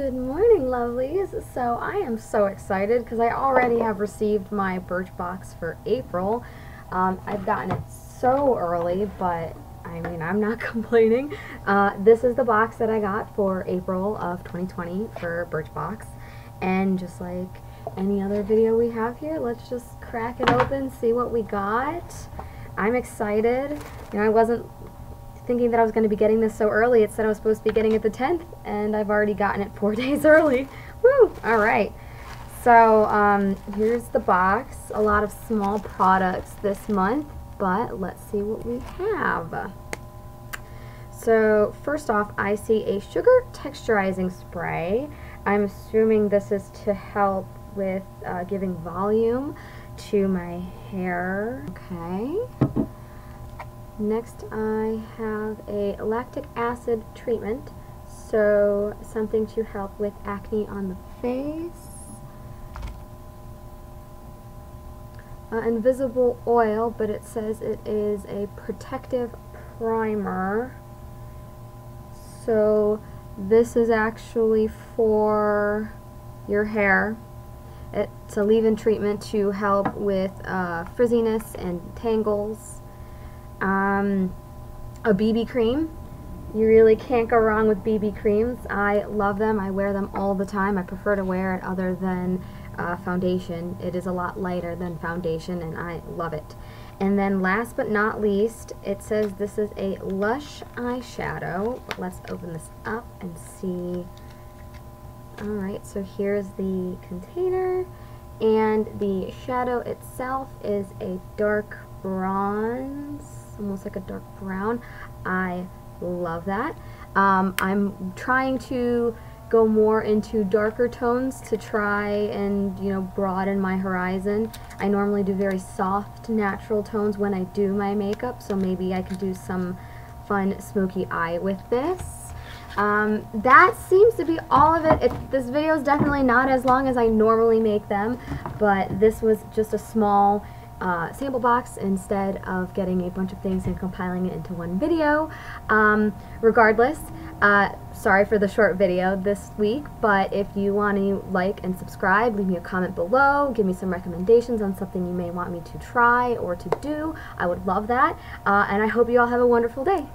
Good morning, lovelies. So I am so excited because I already have received my Birchbox for April. I've gotten it so early, but I mean, I'm not complaining. This is the box that I got for April of 2020 for Birchbox. And just like any other video we have here, let's just crack it open, see what we got. I'm excited. You know, I wasn't thinking that I was going to be getting this so early. It said I was supposed to be getting it the 10th, and I've already gotten it 4 days early. Woo! Alright. So, here's the box. A lot of small products this month, but let's see what we have. So, first off, I see a sugar texturizing spray. I'm assuming this is to help with giving volume to my hair. Okay. Next, I have a lactic acid treatment, so something to help with acne on the face. Invisible oil, but it says it is a protective primer. So this is actually for your hair. It's a leave-in treatment to help with frizziness and tangles. A BB cream. You really can't go wrong with BB creams. I love them. I wear them all the time. I prefer to wear it other than foundation. It is a lot lighter than foundation and I love it. And then last but not least, it says this is a Lush eyeshadow. Let's open this up and see. Alright, so here's the container, and the shadow itself is a dark bronze, almost like a dark brown. I love that. I'm trying to go more into darker tones to try and, you know, broaden my horizon. I normally do very soft, natural tones when I do my makeup, so maybe I can do some fun smoky eye with this. That seems to be all of it. This video is definitely not as long as I normally make them, but this was just a small sample box instead of getting a bunch of things and compiling it into one video. Regardless, sorry for the short video this week, but if you want to like and subscribe, leave me a comment below, give me some recommendations on something you may want me to try or to do. I would love that, and I hope you all have a wonderful day.